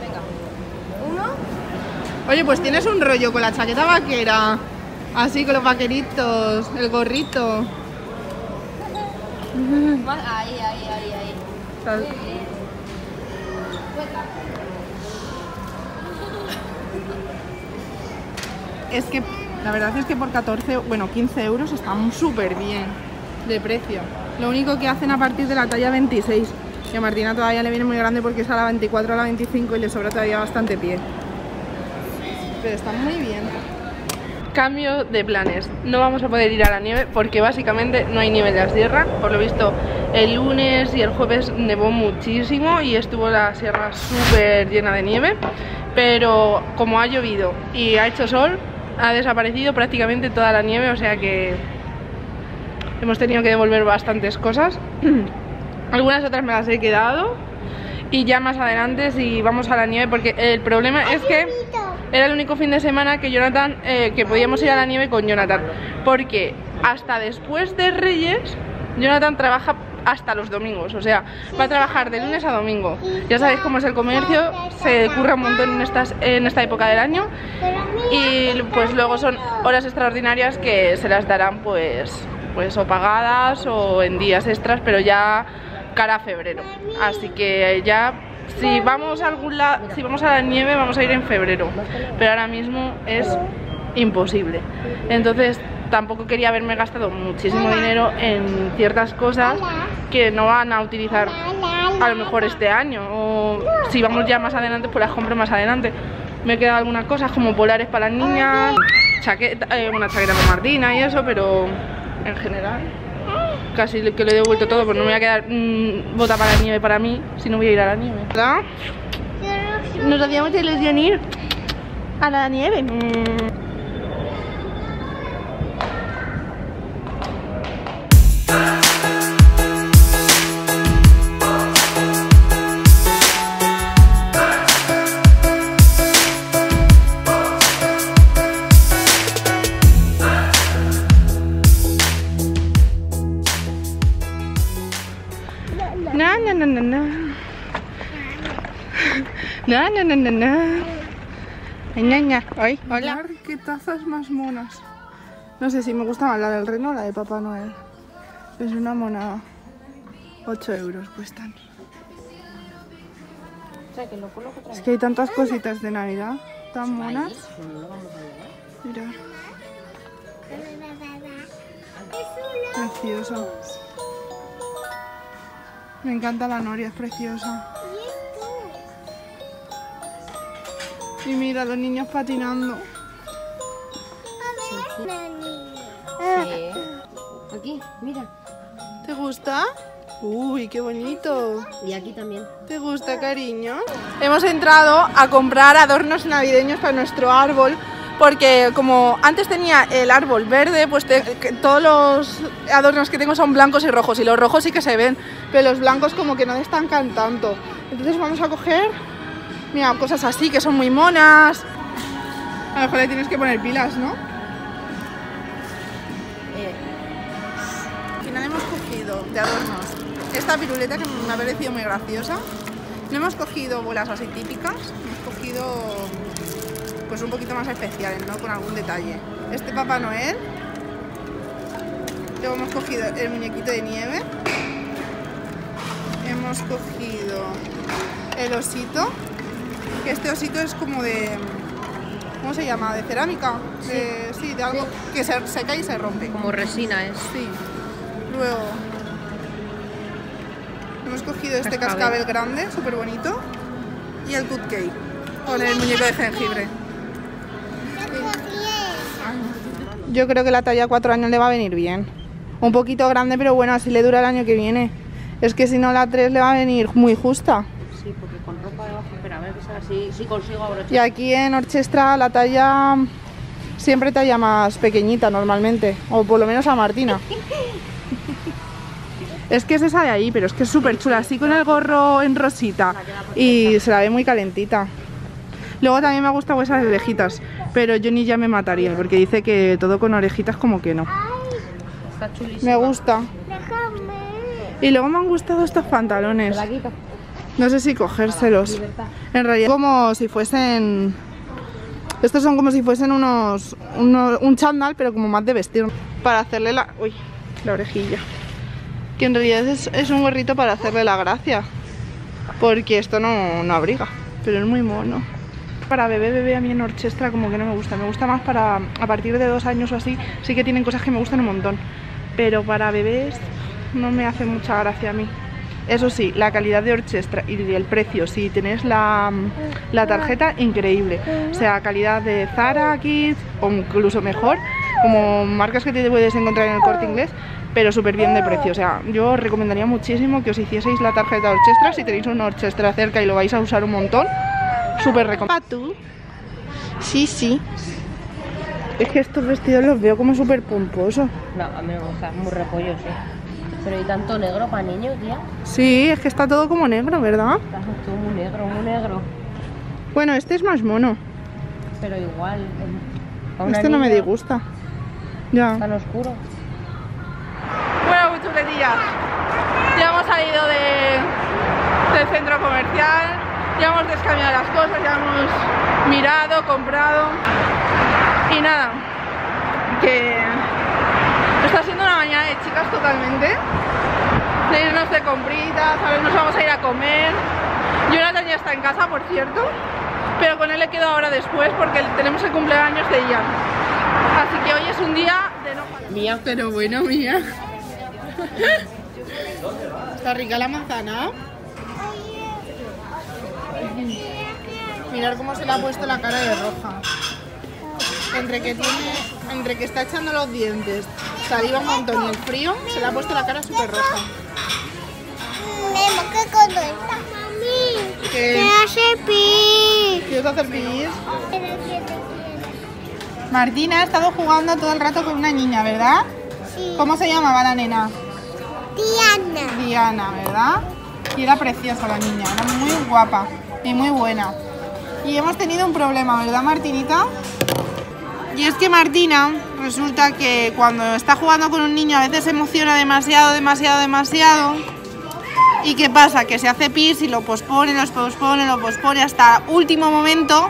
Venga. Uno. Oye, pues tienes un rollo con la chaqueta vaquera. Así con los vaqueritos, el gorrito. Ahí. ¿Sabes? Muy bien. Es que la verdad es que por 14, bueno, 15 euros están súper bien de precio. Lo único que hacen a partir de la talla 26, que a Martina todavía le viene muy grande porque es a la 24 a la 25 y le sobra todavía bastante pie. Pero están muy bien. Cambio de planes. No vamos a poder ir a la nieve porque básicamente no hay nieve en la sierra. Por lo visto el lunes y el jueves nevó muchísimo y estuvo la sierra súper llena de nieve. Pero como ha llovido y ha hecho sol, ha desaparecido prácticamente toda la nieve, o sea que hemos tenido que devolver bastantes cosas. Algunas otras me las he quedado y ya más adelante si vamos a la nieve, porque el problema es que era el único fin de semana que Jonathan, que podíamos ir a la nieve con Jonathan, porque hasta después de Reyes Jonathan trabaja hasta los domingos, o sea, va a trabajar de lunes a domingo. Ya sabéis cómo es el comercio, se curra un montón en esta época del año y pues luego son horas extraordinarias que se las darán pues o pagadas o en días extras, pero ya cara a febrero. Así que ya si vamos a algún lado, si vamos a la nieve vamos a ir en febrero, pero ahora mismo es imposible. Entonces tampoco quería haberme gastado muchísimo dinero en ciertas cosas que no van a utilizar a lo mejor este año, o si vamos ya más adelante pues las compro más adelante. Me he quedado algunas cosas como polares para las niñas, chaqueta, una chaqueta para Martina y eso, pero en general casi que lo he devuelto todo, porque no me voy a quedar bota para la nieve para mí si no voy a ir a la nieve, ¿verdad? Nos hacíamos ilusión ir a la nieve. Ay, hola. Mirad qué tazas más monas. No sé si me gusta más la del reno o la de Papá Noel. Es una monada. 8 euros cuestan. Es que hay tantas cositas de Navidad tan monas. Mirad. Preciosa. Me encanta la noria, es preciosa. Y mira, los niños patinando. Sí. Sí. Aquí, mira. ¿Te gusta? Uy, qué bonito. Y aquí también. ¿Te gusta, cariño? Hemos entrado a comprar adornos navideños para nuestro árbol, porque como antes tenía el árbol verde, pues todos los adornos que tengo son blancos y rojos, y los rojos sí que se ven, pero los blancos como que no destacan tanto. Entonces vamos a coger... Mira, cosas así que son muy monas. A lo mejor le tienes que poner pilas, ¿no? Al final hemos cogido de adornos esta piruleta que me ha parecido muy graciosa. No hemos cogido bolas así típicas, hemos cogido pues un poquito más especiales, ¿no? Con algún detalle. Este Papá Noel. Luego hemos cogido el muñequito de nieve. Hemos cogido el osito. Este osito es como de... ¿Cómo se llama? ¿De cerámica? Sí, de algo que se seca y se rompe. Como resina es. Sí. Luego... hemos cogido este cascabel grande, súper bonito. Y el cupcake. Con el muñeco de jengibre. Yo creo que la talla 4 años le va a venir bien. Un poquito grande, pero bueno, así le dura el año que viene. Es que si no, la 3 le va a venir muy justa. Sí, porque con ropa debajo, espera, a ver si consigo abrochar. Y aquí en Orchestra la talla, siempre talla más pequeñita normalmente, o por lo menos a Martina. Es que es esa de ahí, pero es que es súper chula, así con el gorro en rosita, y se la ve muy calentita. Luego también me ha gustado esas orejitas, pero Johnny ya me mataría, porque dice que todo con orejitas como que no. Está chulísima. Me gusta. Y luego me han gustado estos pantalones. No sé si cogérselos. En realidad como si fuesen... Estos son como si fuesen un chándal, pero como más de vestir. Para hacerle la... Uy, la orejilla. Que en realidad es un gorrito para hacerle la gracia. Porque esto no abriga. Pero es muy mono. Para bebé a mí en Orchestra como que no me gusta. Me gusta más para a partir de 2 años o así. Sí que tienen cosas que me gustan un montón. Pero para bebés no me hace mucha gracia a mí. Eso sí, la calidad de Orchestra y el precio, si tenés la tarjeta, increíble. O sea, calidad de Zara Kids o incluso mejor, como marcas que te puedes encontrar en el Corte Inglés, pero súper bien de precio. O sea, yo os recomendaría muchísimo que os hicieseis la tarjeta de Orchestra. Si tenéis una Orchestra cerca y lo vais a usar un montón, súper recomendable. ¿Tú? Sí, sí. Es que estos vestidos los veo como súper pomposos. No, a mí me gustan, muy repollos, sí. Pero hay tanto negro para niños, tía. Sí, es que está todo como negro, ¿verdad? Está todo muy negro, muy negro. Bueno, este es más mono. Pero igual. Este no me disgusta. Ya. Tan oscuro. Bueno, buchuletillas. Ya hemos salido del centro comercial. Ya hemos descambiado las cosas. Ya hemos mirado, comprado. Y nada. Que... Está siendo una mañana de chicas totalmente. De irnos de compritas, a ver, nos vamos a ir a comer. Jonathan ya está en casa, por cierto. Pero con él le quedo ahora después porque tenemos el cumpleaños de Ian. Así que hoy es un día de no parar. Mía, pero bueno, Mía. Está rica la manzana. Mirad cómo se le ha puesto la cara de roja. Entre que está echando los dientes, saliva un montón y el frío, se le ha puesto la cara súper roja. ¿Qué cuando está? Mami, ¿qué hace pis? ¿Quieres hacer pis? Martina ha estado jugando todo el rato con una niña, ¿verdad? Sí. ¿Cómo se llamaba la nena? Diana. Diana, ¿verdad? Y era preciosa la niña, era muy guapa y muy buena. Y hemos tenido un problema, ¿verdad, Martinita? Y es que Martina resulta que cuando está jugando con un niño a veces se emociona demasiado. ¿Y qué pasa? Que se hace pis y lo pospone hasta último momento,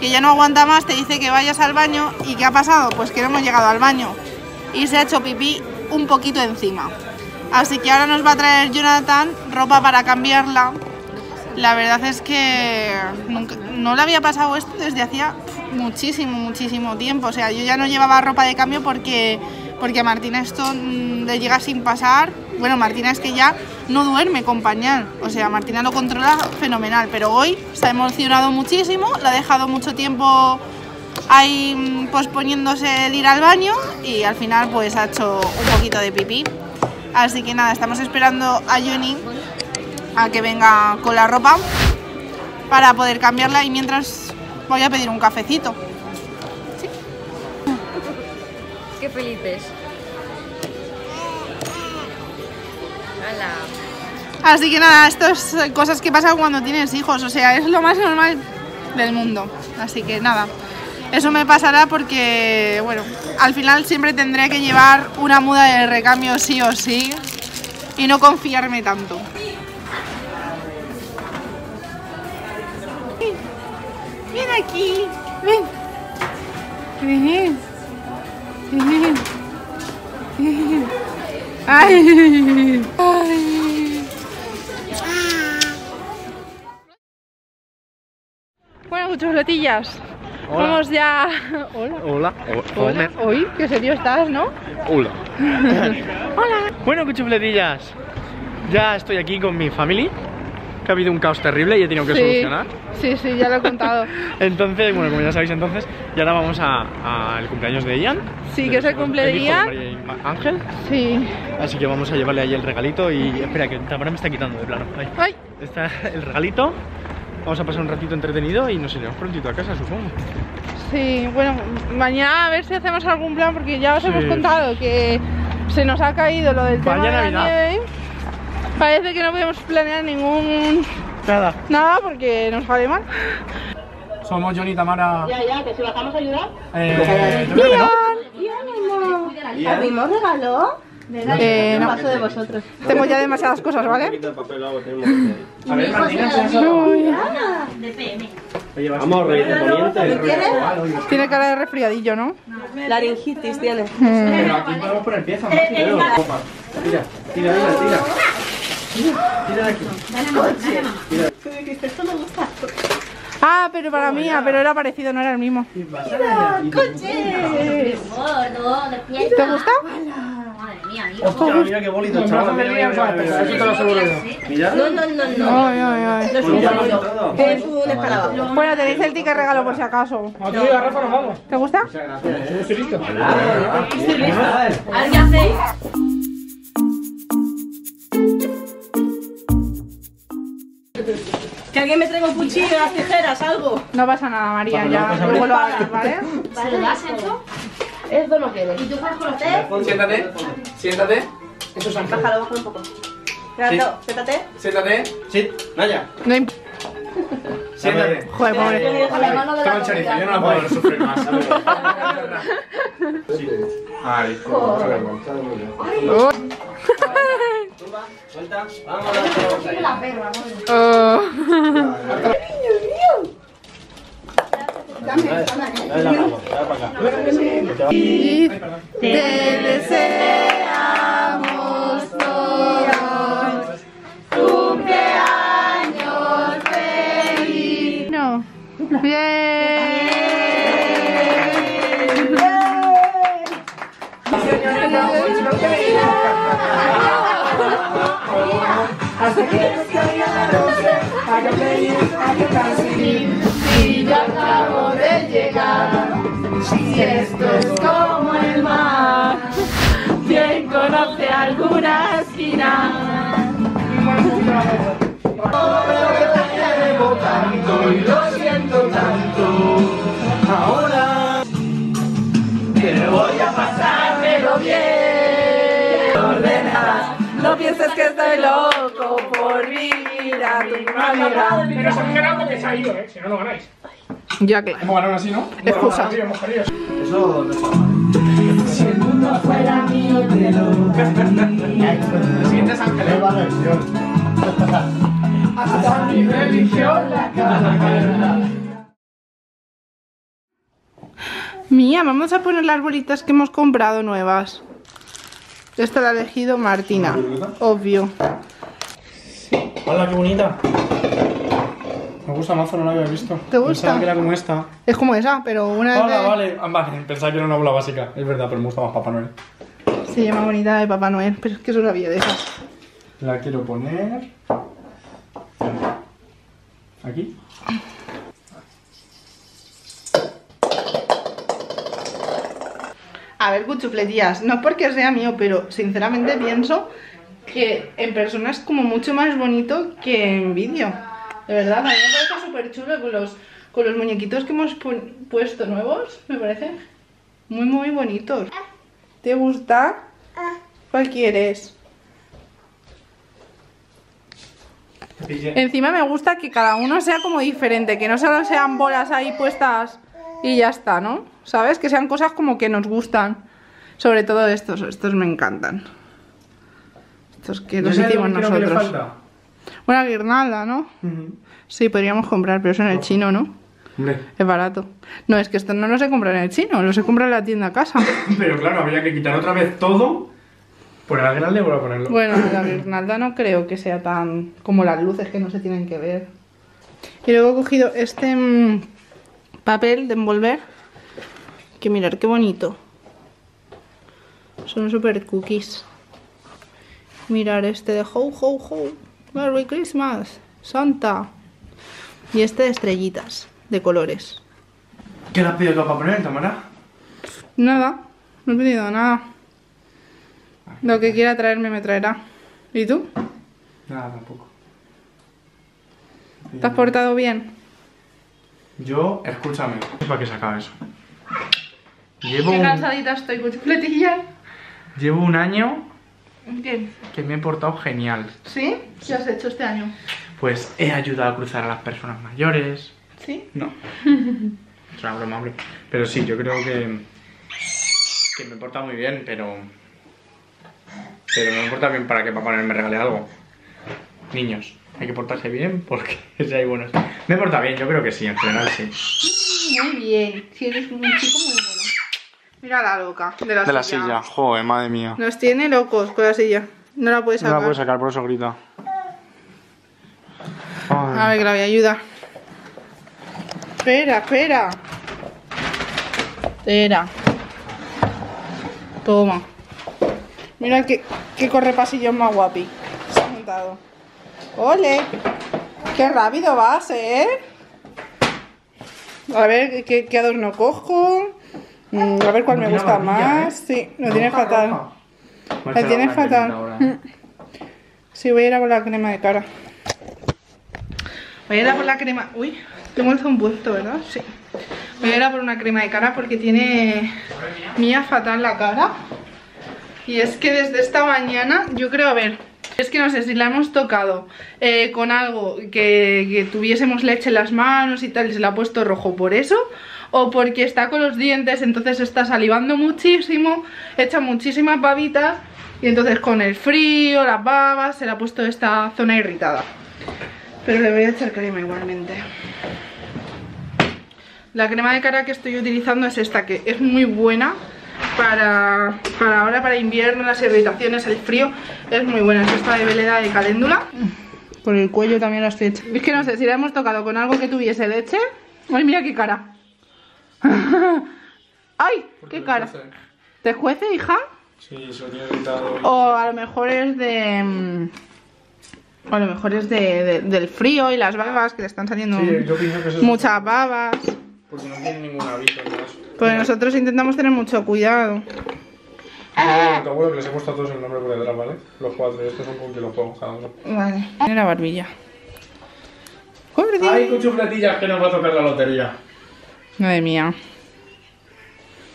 que ya no aguanta más, te dice que vayas al baño. ¿Y qué ha pasado? Pues que no hemos llegado al baño y se ha hecho pipí un poquito encima. Así que ahora nos va a traer Jonathan ropa para cambiarla. La verdad es que no le había pasado esto desde hacía muchísimo tiempo. O sea, yo ya no llevaba ropa de cambio porque a Martina esto le llega sin pasar. Bueno, Martina es que ya no duerme con pañal. O sea, Martina lo controla fenomenal, pero hoy se ha emocionado muchísimo, la ha dejado mucho tiempo ahí posponiéndose el ir al baño y al final pues ha hecho un poquito de pipí. Así que nada, estamos esperando a Johnny a que venga con la ropa para poder cambiarla y mientras... Voy a pedir un cafecito. ¿Sí? Qué felices. Hola. Así que nada, estas cosas que pasan cuando tienes hijos, o sea, es lo más normal del mundo. Así que nada, eso me pasará porque, bueno, al final siempre tendré que llevar una muda de recambio sí o sí y no confiarme tanto. Ven aquí, ven. Ven. Ay. Bueno, buchuletillas. Hola. Vamos ya. Hola. Hola. Hola. Hoy, qué serio estás, ¿no? Hola. Hola. Bueno, buchuletillas. Ya estoy aquí con mi familia. Que ha habido un caos terrible y he tenido que solucionar. Sí, ya lo he contado. Entonces, bueno, como ya sabéis entonces, y ahora vamos al cumpleaños de Ian. Sí, que es el cumpleaños de Ian. María Ángel. Sí. Así que vamos a llevarle ahí el regalito y... Espera, que Tamara me está quitando de plano. Ahí. ¡Ay! Está el regalito. Vamos a pasar un ratito entretenido y nos iremos prontito a casa, supongo. Sí, bueno, mañana a ver si hacemos algún plan porque ya os hemos contado que se nos ha caído lo del tema de la nieve. Parece que no podemos planear ningún... Nada, porque nos sale mal. Somos Johnny y Tamara. Ya, que si nos vamos a ayudar. Ian, ¿no? ¿Habimos regaló? No paso de vosotros. Tenemos ya demasiadas cosas, ¿vale? A ver, Martina, ¿qué es eso? Vamos, rey de poniente. Tiene cara de resfriadillo, ¿no? Laringitis tiene. Pero aquí podemos poner piezas. Tira, tira, tira. Tira de aquí. Dale, mamá, dale, mamá. ¿Qué dijiste? Esto me gusta. Ah, pero para mí, pero era parecido, no era el mismo. ¡Coche! ¿Te gusta? Madre mía, amigo. Hostia, mira qué bonito, chaval. No. Ay, ay, ay. Es un escalado. Bueno, tenéis el ticket regalo por si acaso. ¿Te gusta? Estoy listo. ¿Qué hacéis? Que alguien me traiga un cuchillo, las tijeras, algo. No pasa nada, María, ya luego lo hagas, ¿vale? ¿Se lo das eso? Eso no quiere. ¿Y tú puedes conocer? Siéntate, siéntate. Eso es ángel. Bájalo, bájalo un poco. Siéntate. Siéntate. Sí, Naya. No importa. Siéntate. Joder, pobre. Está mancharita, yo no la puedo sufrir más. Ay, joder. Suelta, vamos a ver la perra. Y te deseamos todos cumpleaños feliz. No. Bien. Hasta que caiga la noche, a que pedir, a que perseguir. Si yo acabo de llegar, si esto es como el mar, quien conoce alguna esquina. Todo lo que te debo tanto y lo siento tanto. Ahora te voy a pasármelo bien. Ordenas. No pienses que estoy loco por vivir a tu manera. Pero se han ganado porque se ha ido, ¿eh? Si no, no ganáis. Ya que... ¿Cómo ganaron así, no? Excusa. Eso no está mal. Si el mundo fuera mío, te lo daría. Lo siguiente es Ángel. Nueva versión. Hasta mi religión la cara. Mía, vamos a poner las bolitas que hemos comprado nuevas. Esta la ha elegido Martina, obvio. Hola, qué bonita. Me gusta mazo, no la había visto. ¿Te gusta? Pensaba que era como esta. Es como esa, pero una vez. Vale, pensaba que era una bola básica. Es verdad, pero me gusta más Papá Noel. Se llama bonita de Papá Noel, pero es que eso sabía de esas. La quiero poner... aquí. A ver, cuchufletías, no porque sea mío, pero sinceramente pienso que en persona es como mucho más bonito que en vídeo. De verdad, a mí me parece súper chulo con los muñequitos que hemos puesto nuevos, me parecen muy, muy bonitos. ¿Te gusta? ¿Cuál quieres? Encima me gusta que cada uno sea como diferente, que no solo sean bolas ahí puestas y ya está, ¿no? ¿Sabes? Que sean cosas como que nos gustan. Sobre todo estos. Estos me encantan. Estos que los hicimos nosotros. Una guirnalda, ¿no? Sí, podríamos comprar, pero eso en el chino, ¿no? Es barato. No, es que estos no los he comprado en el chino. Los he comprado en la tienda a casa. Pero claro, habría que quitar otra vez todo. Por la guirnalda voy a ponerlo. Bueno, la guirnalda no creo que sea tan... como las luces que no se tienen que ver. Y luego he cogido este... papel de envolver. Que mirar qué bonito. Son super cookies. Mirar este de Ho Ho Ho Merry Christmas Santa. Y este de estrellitas de colores. ¿Qué le has pedido tú para poner, Tamara? Nada, no he pedido nada. Lo que quiera traerme me traerá. ¿Y tú? Nada, tampoco. ¿Te has portado bien? Yo, escúchame, ¿para qué se acaba eso? Qué cansadita estoy con chufletilla. Llevo un año que me he portado genial. ¿Sí? ¿Qué has hecho este año? Pues he ayudado a cruzar a las personas mayores. ¿Sí? No. Es una broma, hombre. Pero sí, yo creo que me he portado muy bien, pero... pero no me porta bien para que Papá Noel me regale algo. Niños, hay que portarse bien porque si hay buenos. Me porta bien, yo creo que sí, en general sí. Muy bien, si eres un chico muy bueno. Mira la loca de la silla. Joder, madre mía. Nos tiene locos con la silla. No la puedes sacar. No la puedes sacar, por eso grita. Ay. A ver, que la voy a ayudar. Espera, espera. Espera. Toma. Mira que corre pasillos más guapi. Se ha montado. ¡Ole! ¡Qué rápido vas, eh! A ver, ¿qué adorno cojo? A ver cuál me gusta más. Sí, lo tiene fatal. Lo tiene fatal. Sí, voy a ir a por la crema de cara. Voy a ir a por la crema... Uy, tengo el zoom puesto, ¿verdad? Sí. Voy a ir a por una crema de cara porque tiene Mía fatal la cara. Y es que desde esta mañana, yo creo, a ver, es que no sé si la hemos tocado con algo que tuviésemos leche en las manos y tal, y se la ha puesto rojo por eso, o porque está con los dientes, entonces está salivando muchísimo, echa muchísimas babitas, y entonces con el frío, las babas, se le ha puesto esta zona irritada. Pero le voy a echar crema igualmente. La crema de cara que estoy utilizando es esta, que es muy buena para ahora, para invierno, las irritaciones, el frío. Es muy buena, es esta de Veleda de Caléndula. Por el cuello también la estoy echando. Es que no sé si la hemos tocado con algo que tuviese leche. Ay, mira qué cara. Ay, qué cara. ¿Te juece, hija? Sí, sonido irritado. O a lo mejor es de... A lo mejor es del frío y las babas, que le están saliendo, sí, muchas babas. Porque no tienen ningún aviso. Pues nosotros intentamos tener mucho cuidado. No, te acuerdo que les he puesto a todos el nombre por detrás, ¿vale? Los cuatro, estos son como que los juego cada uno. Vale. Tiene la barbilla. ¡Hay cuchufletillas que nos va a tocar la lotería! Madre mía.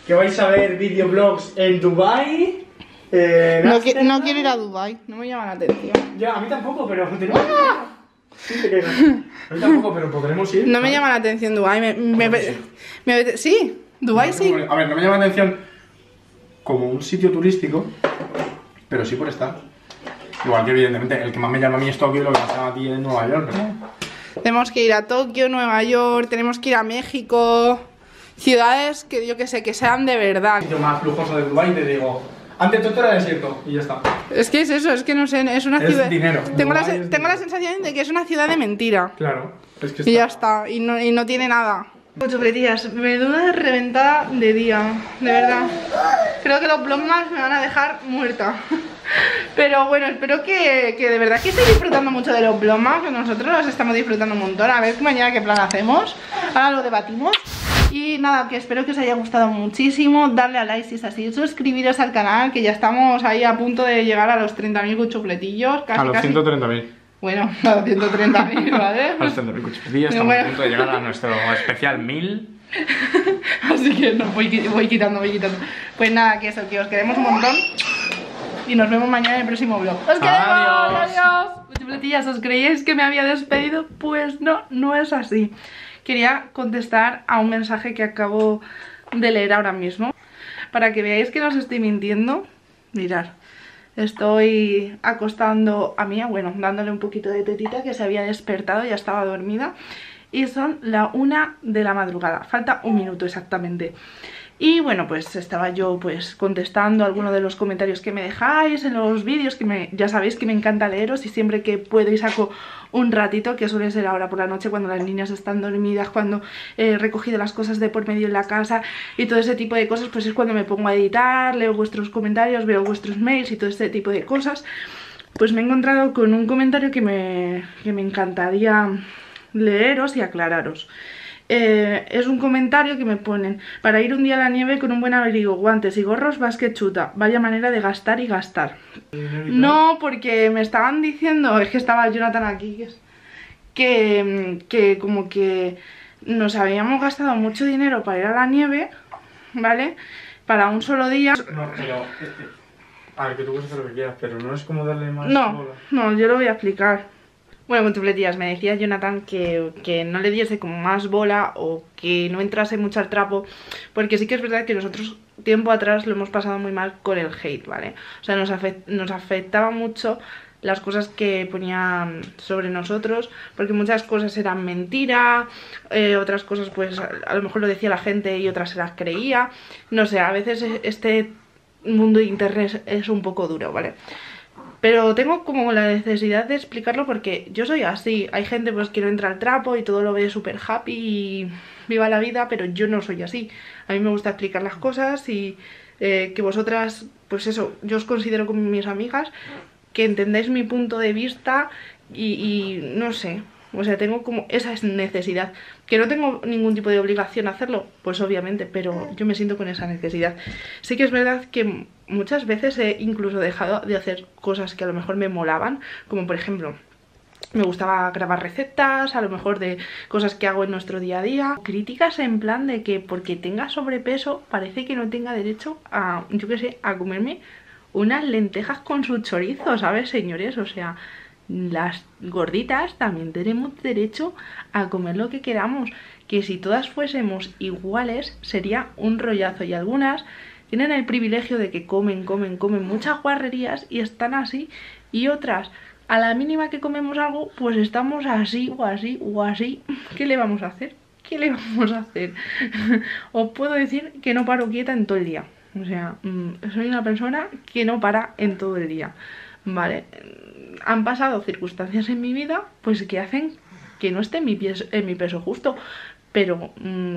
Que vais a ver videoblogs en Dubai. No quiero ir a Dubai, no me llama la atención. Ya, a mí tampoco, pero tenemos... ¡Ah! Sí, a mí tampoco, pero podremos ir. No me llama la atención Dubai. Sí, Dubai no, sí. A ver, no me llama la atención como un sitio turístico, pero sí por estar. Igual que evidentemente el que más me llama a mí es Tokio, lo que me llama a ti es Nueva York. Tenemos que ir a Tokio, Nueva York, tenemos que ir a México. Ciudades que yo que sé, que sean de verdad. El sitio más lujoso de Dubai, te digo... Antes todo era desierto y ya está. Es que es eso, es que no sé, es una ciudad... Dinero. Tengo la sensación de que es una ciudad de mentira. Claro, es que está. Y ya está, y no tiene nada. Cuchufletillas, menuda reventada de día, de verdad. Creo que los vlogmas me van a dejar muerta. Pero bueno, espero que de verdad que estéis disfrutando mucho de los vlogmas, que nosotros los estamos disfrutando un montón. A ver mañana qué plan hacemos, ahora lo debatimos. Y nada, que espero que os haya gustado muchísimo. Darle a like si es así, suscribiros al canal, que ya estamos ahí a punto de llegar a los 30.000 cuchufletillos. A los 130.000. Bueno, a los 130.000, ¿vale? A los 130.000 cuchufletillos, estamos a punto de llegar a nuestro especial 1000. Así que no, voy quitando. Pues nada, que eso, que os queremos un montón. Y nos vemos mañana en el próximo vlog. ¡Os queremos! ¡Adiós! Cuchufletillas, ¿os creíais que me había despedido? Pues no, no es así. Quería contestar a un mensaje que acabo de leer ahora mismo. Para que veáis que no os estoy mintiendo. Mirad, estoy acostando a Mía, bueno, dándole un poquito de tetita, que se había despertado, ya estaba dormida. Y son la 1 de la madrugada, falta un minuto exactamente. Y bueno, pues estaba yo pues contestando algunos de los comentarios que me dejáis en los vídeos, que ya sabéis que me encanta leeros. Y siempre que puedo y saco un ratito, que suele ser ahora por la noche, cuando las niñas están dormidas, cuando he recogido las cosas de por medio en la casa y todo ese tipo de cosas, pues es cuando me pongo a editar, leo vuestros comentarios, veo vuestros mails y todo este tipo de cosas. Pues me he encontrado con un comentario que me encantaría leeros y aclararos. Es un comentario que me ponen: para ir un día a la nieve con un buen abrigo, guantes y gorros vas que chuta. Vaya manera de gastar y gastar. No, porque me estaban diciendo, es que estaba Jonathan aquí, que como que nos habíamos gastado mucho dinero para ir a la nieve, ¿vale? Para un solo día. No, pero... A ver, que tú puedes hacer lo que quieras, pero no es como darle más... No, yo lo voy a explicar. Bueno, cuchufletillas, me decía Jonathan que no le diese como más bola o que no entrase mucho al trapo, porque sí que es verdad que nosotros tiempo atrás lo hemos pasado muy mal con el hate, ¿vale? O sea, nos afectaba mucho las cosas que ponían sobre nosotros, porque muchas cosas eran mentira, otras cosas pues a lo mejor lo decía la gente y otras se las creía. No sé, a veces este mundo de internet es un poco duro, ¿vale? Pero tengo como la necesidad de explicarlo porque yo soy así. Hay gente pues que no entra al trapo y todo lo ve súper happy y viva la vida, pero yo no soy así. A mí me gusta explicar las cosas y que vosotras, pues eso, yo os considero como mis amigas, que entendáis mi punto de vista y no sé, o sea, tengo como esa necesidad. Que no tengo ningún tipo de obligación a hacerlo, pues obviamente, pero yo me siento con esa necesidad. Sí que es verdad que muchas veces he incluso dejado de hacer cosas que a lo mejor me molaban, como por ejemplo, me gustaba grabar recetas, a lo mejor de cosas que hago en nuestro día a día. Críticas en plan de que porque tenga sobrepeso parece que no tenga derecho a, yo qué sé, a comerme unas lentejas con su chorizo, ¿sabes, señores? O sea, las gorditas también tenemos derecho a comer lo que queramos. Que si todas fuésemos iguales sería un rollazo. Y algunas tienen el privilegio de que comen muchas guarrerías y están así. Y otras, a la mínima que comemos algo, pues estamos así o así o así. ¿Qué le vamos a hacer? ¿Qué le vamos a hacer? Os puedo decir que no paro quieta en todo el día. O sea, soy una persona que no para en todo el día, ¿vale? Han pasado circunstancias en mi vida pues que hacen que no esté en mi peso justo, pero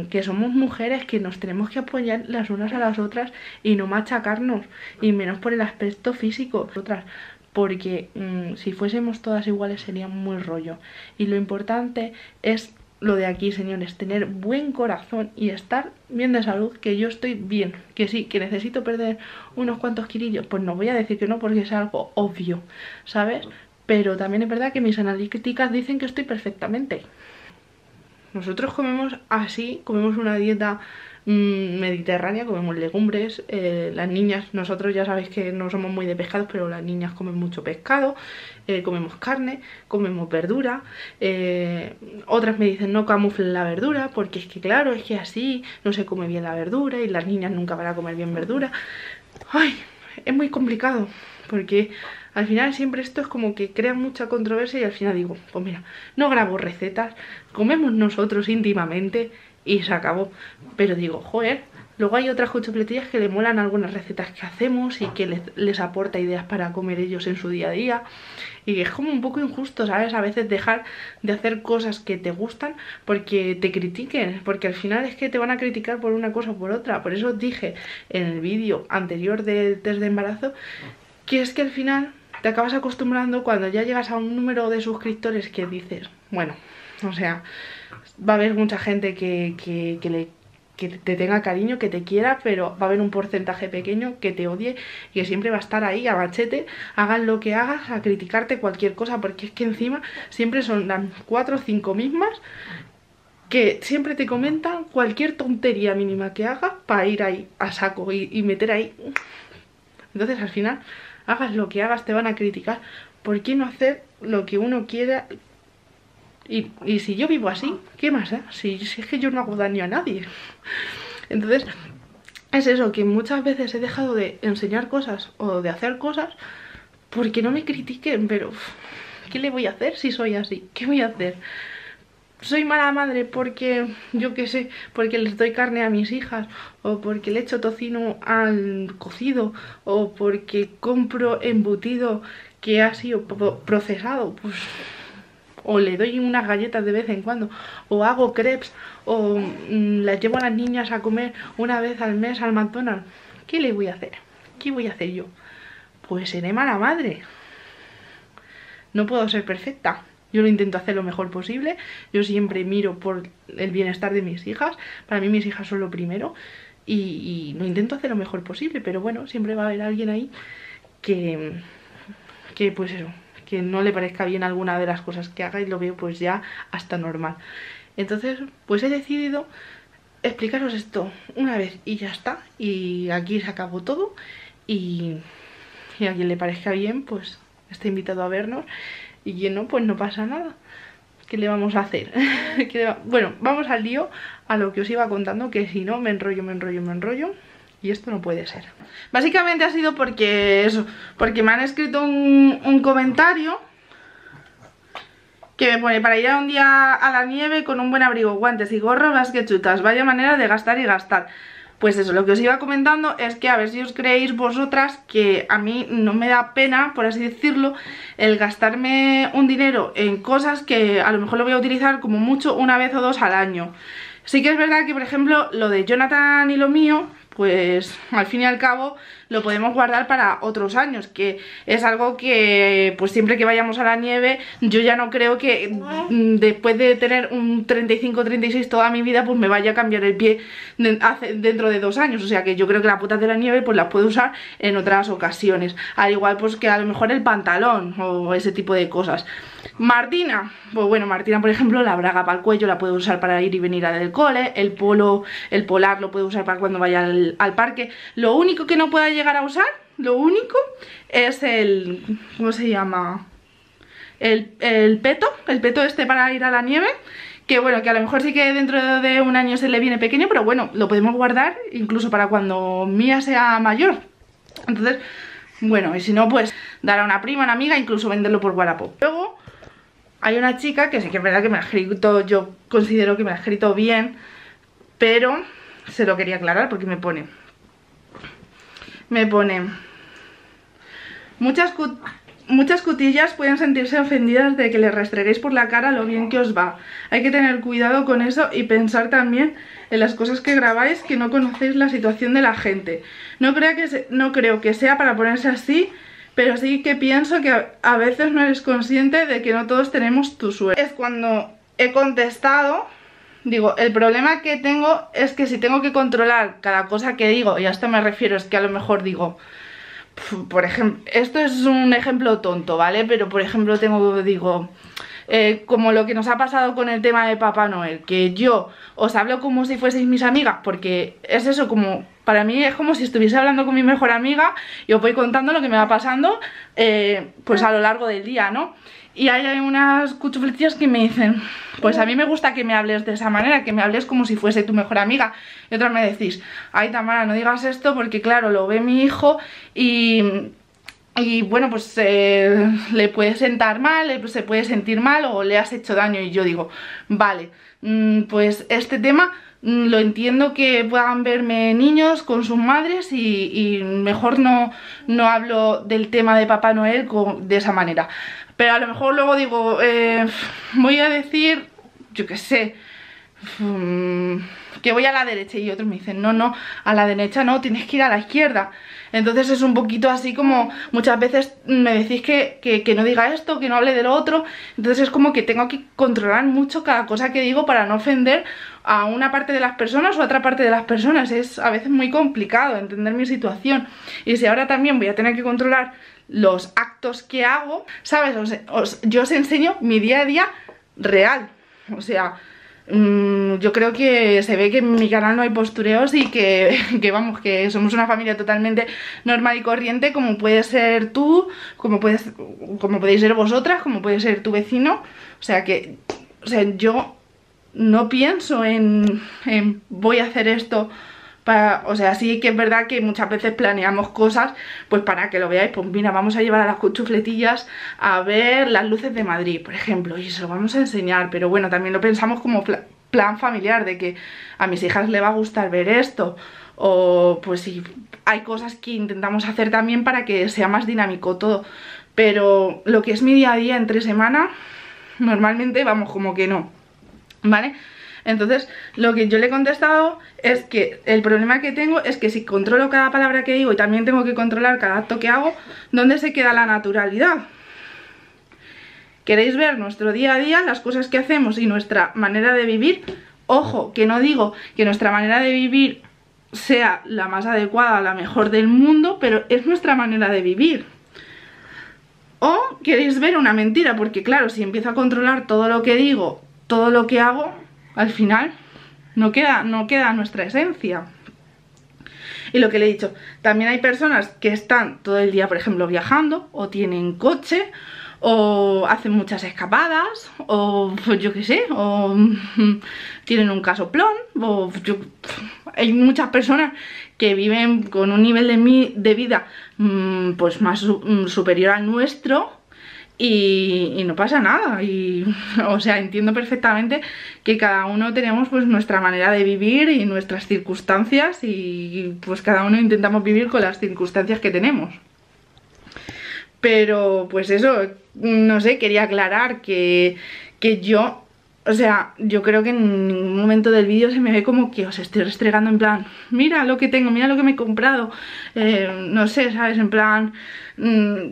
que somos mujeres, que nos tenemos que apoyar las unas a las otras y no machacarnos, y menos por el aspecto físico. Otras, porque si fuésemos todas iguales sería muy rollo. Y lo importante es lo de aquí, señores, tener buen corazón y estar bien de salud, que yo estoy bien, que sí, que necesito perder unos cuantos kilillos, pues no voy a decir que no porque es algo obvio, ¿sabes? Pero también es verdad que mis analíticas dicen que estoy perfectamente. Nosotros comemos así, comemos una dieta mediterránea, comemos legumbres, las niñas, nosotros ya sabéis que no somos muy de pescados, pero las niñas comen mucho pescado, comemos carne, comemos verdura, otras me dicen no camuflen la verdura, porque es que claro, es que así no se come bien la verdura y las niñas nunca van a comer bien verdura. Ay, es muy complicado, porque al final siempre esto es como que crea mucha controversia y al final digo, pues mira, no grabo recetas, comemos nosotros íntimamente y se acabó. Pero digo, joder, luego hay otras cuchupletillas que le molan algunas recetas que hacemos y que les aporta ideas para comer ellos en su día a día. Y es como un poco injusto, ¿sabes? A veces dejar de hacer cosas que te gustan porque te critiquen, porque al final es que te van a criticar por una cosa o por otra. Por eso dije en el vídeo anterior del test de embarazo que es que al final te acabas acostumbrando cuando ya llegas a un número de suscriptores que dices, bueno, o sea, va a haber mucha gente que te tenga cariño, que te quiera, pero va a haber un porcentaje pequeño que te odie y que siempre va a estar ahí a machete, hagas lo que hagas, a criticarte cualquier cosa, porque es que encima siempre son las 4 o 5 mismas que siempre te comentan cualquier tontería mínima que hagas para ir ahí a saco y meter ahí. Entonces al final, hagas lo que hagas, te van a criticar. ¿Por qué no hacer lo que uno quiera? Y si yo vivo así, ¿qué más da? Si es que yo no hago daño a nadie. Entonces, es eso, que muchas veces he dejado de enseñar cosas o de hacer cosas porque no me critiquen, pero ¿qué le voy a hacer si soy así? ¿Qué voy a hacer? Soy mala madre porque, yo qué sé, porque les doy carne a mis hijas, o porque le echo tocino al cocido, o porque compro embutido que ha sido procesado, pues, o le doy unas galletas de vez en cuando, o hago crepes, o las llevo a las niñas a comer una vez al mes al McDonald's. ¿Qué le voy a hacer? ¿Qué voy a hacer yo? Pues seré mala madre. No puedo ser perfecta. Yo lo intento hacer lo mejor posible. Yo siempre miro por el bienestar de mis hijas. Para mí mis hijas son lo primero. Y lo intento hacer lo mejor posible. Pero bueno, siempre va a haber alguien ahí que pues eso, que no le parezca bien alguna de las cosas que haga y lo veo pues ya hasta normal. Entonces, pues he decidido explicaros esto una vez y ya está. Y aquí se acabó todo. Y a quien le parezca bien, pues está invitado a vernos. Y que no, pues no pasa nada. ¿Qué le vamos a hacer? Bueno, vamos al lío, a lo que os iba contando, que si no me enrollo. Y esto no puede ser. Básicamente ha sido porque eso, porque me han escrito un comentario que me pone: para ir a un día a la nieve con un buen abrigo, guantes y gorro, más que chutas, vaya manera de gastar y gastar. Pues eso, lo que os iba comentando es que a ver si os creéis vosotras que a mí no me da pena, por así decirlo, el gastarme un dinero en cosas que a lo mejor lo voy a utilizar como mucho una vez o dos al año. Sí que es verdad que, por ejemplo, lo de Jonathan y lo mío, pues al fin y al cabo lo podemos guardar para otros años, que es algo que pues siempre que vayamos a la nieve, yo ya no creo que después de tener un 35-36 toda mi vida, pues me vaya a cambiar el pie dentro de 2 años, o sea que yo creo que las botas de la nieve pues las puedo usar en otras ocasiones, al igual pues que a lo mejor el pantalón o ese tipo de cosas. Martina, pues bueno, Martina por ejemplo, la braga para el cuello la puedo usar para ir y venir al cole, el polo, el polar lo puedo usar para cuando vaya al parque. Lo único que no pueda llegar a usar, lo único, es el... ¿cómo se llama? El peto, el peto este para ir a la nieve, que bueno, que a lo mejor sí que dentro de un año se le viene pequeño, pero bueno, lo podemos guardar incluso para cuando Mía sea mayor. Entonces, bueno, y si no, pues dar a una prima, una amiga, incluso venderlo por Wallapop. Luego, hay una chica que sí que es verdad que me ha escrito, yo considero que me ha escrito bien, pero se lo quería aclarar porque me pone muchas cutillas pueden sentirse ofendidas de que les restreguéis por la cara lo bien que os va. Hay que tener cuidado con eso y pensar también en las cosas que grabáis, que no conocéis la situación de la gente. No creo que sea para ponerse así, pero sí que pienso que a veces no eres consciente de que no todos tenemos tu suerte. Es cuando he contestado, digo, el problema que tengo es que si tengo que controlar cada cosa que digo, y a esto me refiero, es que a lo mejor digo, por ejemplo, esto es un ejemplo tonto, ¿vale? Pero por ejemplo como lo que nos ha pasado con el tema de Papá Noel, que yo os hablo como si fueseis mis amigas, porque es eso, como para mí es como si estuviese hablando con mi mejor amiga y os voy contando lo que me va pasando pues a lo largo del día, ¿no? Y hay unas cuchufletillas que me dicen, pues a mí me gusta que me hables de esa manera, que me hables como si fuese tu mejor amiga. Y otras me decís, ay Tamara, no digas esto porque claro, lo ve mi hijo y bueno, pues le puede sentar mal, se puede sentir mal o le has hecho daño. Y yo digo, vale, pues este tema lo entiendo que puedan verme niños con sus madres y mejor no hablo del tema de Papá Noel de esa manera. Pero a lo mejor luego digo, voy a decir, yo qué sé, que voy a la derecha, y otros me dicen, no, a la derecha no, tienes que ir a la izquierda. Entonces es un poquito así como muchas veces me decís que no diga esto, que no hable de lo otro. Entonces es como que tengo que controlar mucho cada cosa que digo para no ofender a una parte de las personas o a otra parte de las personas. Es a veces muy complicado entender mi situación. Y si ahora también voy a tener que controlar los actos que hago, ¿sabes? Yo os enseño mi día a día real. O sea, yo creo que se ve que en mi canal no hay postureos y que vamos, que somos una familia totalmente normal y corriente, como puedes ser tú, como podéis ser vosotras, como puede ser tu vecino. O sea que, yo no pienso en voy a hacer esto para, o sea, sí que es verdad que muchas veces planeamos cosas, pues para que lo veáis, pues mira, vamos a llevar a las cuchufletillas a ver las luces de Madrid, por ejemplo, y se lo vamos a enseñar, pero bueno, también lo pensamos como plan familiar, de que a mis hijas le va a gustar ver esto, o pues sí, hay cosas que intentamos hacer también para que sea más dinámico todo, pero lo que es mi día a día entre semana, normalmente vamos como que no, ¿vale? Entonces, lo que yo le he contestado es que el problema que tengo es que si controlo cada palabra que digo y también tengo que controlar cada acto que hago, ¿dónde se queda la naturalidad? ¿Queréis ver nuestro día a día, las cosas que hacemos y nuestra manera de vivir? Ojo, que no digo que nuestra manera de vivir sea la más adecuada, la mejor del mundo, pero es nuestra manera de vivir. ¿O queréis ver una mentira? Porque claro, si empiezo a controlar todo lo que digo, todo lo que hago, al final no queda nuestra esencia. Y lo que le he dicho, también hay personas que están todo el día, por ejemplo, viajando, o tienen coche, o hacen muchas escapadas, o pues yo qué sé, o tienen un casoplón, hay muchas personas que viven con un nivel de vida pues más superior al nuestro y no pasa nada, o sea, entiendo perfectamente que cada uno tenemos pues nuestra manera de vivir y nuestras circunstancias y pues cada uno intentamos vivir con las circunstancias que tenemos. Pero pues eso, no sé, quería aclarar que yo, o sea, yo creo que en ningún momento del vídeo se me ve como que os estoy restregando en plan, mira lo que tengo, mira lo que me he comprado, no sé, ¿sabes? En plan,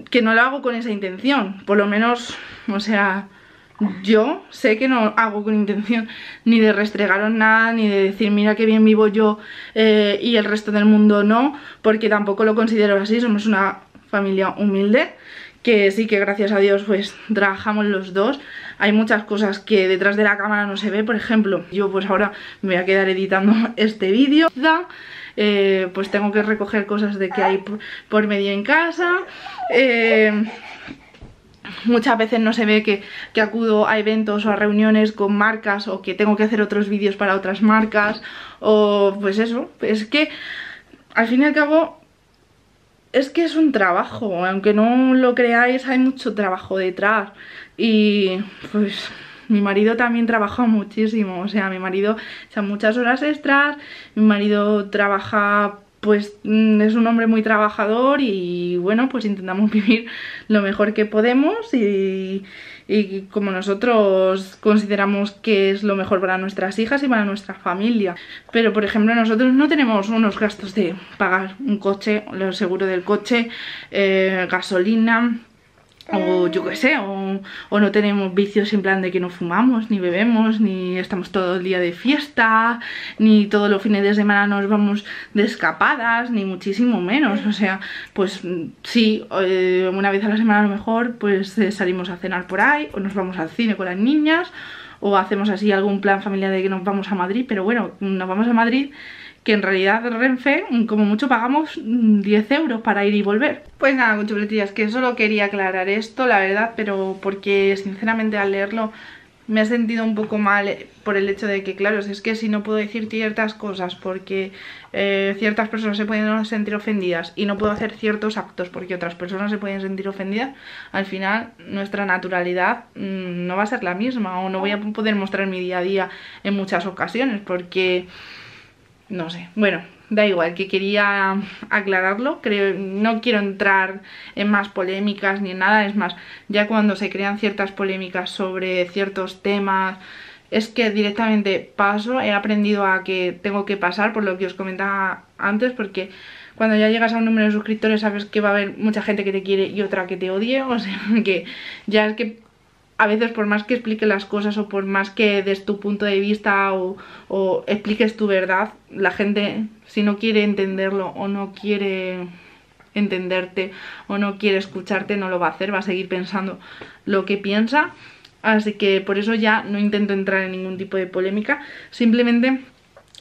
que no lo hago con esa intención, por lo menos, o sea, yo sé que no hago con intención ni de restregaros nada, ni de decir mira qué bien vivo yo y el resto del mundo no, porque tampoco lo considero así, somos una familia humilde, que sí que gracias a Dios pues trabajamos los dos. Hay muchas cosas que detrás de la cámara no se ve, por ejemplo, yo pues ahora me voy a quedar editando este vídeo, pues tengo que recoger cosas de que hay por medio en casa, muchas veces no se ve que acudo a eventos o a reuniones con marcas o que tengo que hacer otros vídeos para otras marcas o pues eso, es que al fin y al cabo es que es un trabajo, aunque no lo creáis, hay mucho trabajo detrás. Y pues mi marido también trabaja muchísimo, o sea, mi marido echa muchas horas extras, mi marido trabaja, pues es un hombre muy trabajador y bueno, pues intentamos vivir lo mejor que podemos y como nosotros consideramos que es lo mejor para nuestras hijas y para nuestra familia. Pero por ejemplo nosotros no tenemos unos gastos de pagar un coche, el seguro del coche, gasolina, o yo qué sé, o no tenemos vicios en plan de que no fumamos, ni bebemos, ni estamos todo el día de fiesta, ni todos los fines de semana nos vamos de escapadas, ni muchísimo menos. O sea, pues sí, una vez a la semana a lo mejor pues salimos a cenar por ahí, o nos vamos al cine con las niñas, o hacemos así algún plan familiar de que nos vamos a Madrid, pero bueno, nos vamos a Madrid, que en realidad Renfe, como mucho, pagamos 10 euros para ir y volver. Pues nada, con chuletillas, que solo quería aclarar esto, la verdad, pero porque sinceramente al leerlo me he sentido un poco mal por el hecho de que, claro, es que si no puedo decir ciertas cosas porque ciertas personas se pueden sentir ofendidas y no puedo hacer ciertos actos porque otras personas se pueden sentir ofendidas, al final nuestra naturalidad no va a ser la misma o no voy a poder mostrar mi día a día en muchas ocasiones porque... no sé, bueno, da igual, que quería aclararlo, creo, no quiero entrar en más polémicas ni en nada, es más, ya cuando se crean ciertas polémicas sobre ciertos temas, es que directamente paso, he aprendido a que tengo que pasar por lo que os comentaba antes, porque cuando ya llegas a un número de suscriptores sabes que va a haber mucha gente que te quiere y otra que te odie, o sea, que ya es que... a veces por más que expliques las cosas o por más que des tu punto de vista o expliques tu verdad, la gente si no quiere entenderlo o no quiere entenderte o no quiere escucharte no lo va a hacer, va a seguir pensando lo que piensa. Así que por eso ya no intento entrar en ningún tipo de polémica, simplemente...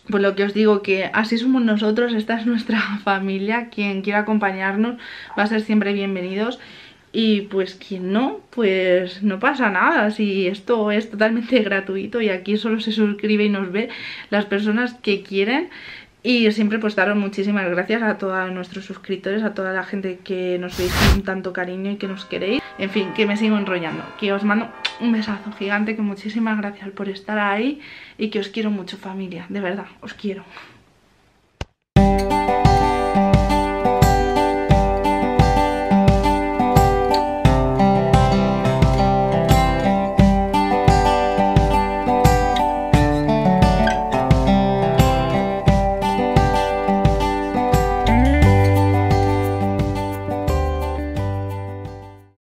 pues lo que os digo, que así somos nosotros, esta es nuestra familia, quien quiera acompañarnos va a ser siempre bienvenidos. Y pues quien no, pues no pasa nada, si esto es totalmente gratuito y aquí solo se suscribe y nos ve las personas que quieren. Y siempre pues daros muchísimas gracias a todos nuestros suscriptores, a toda la gente que nos veis con tanto cariño y que nos queréis. En fin, que me sigo enrollando, que os mando un besazo gigante, que muchísimas gracias por estar ahí y que os quiero mucho, familia, de verdad, os quiero.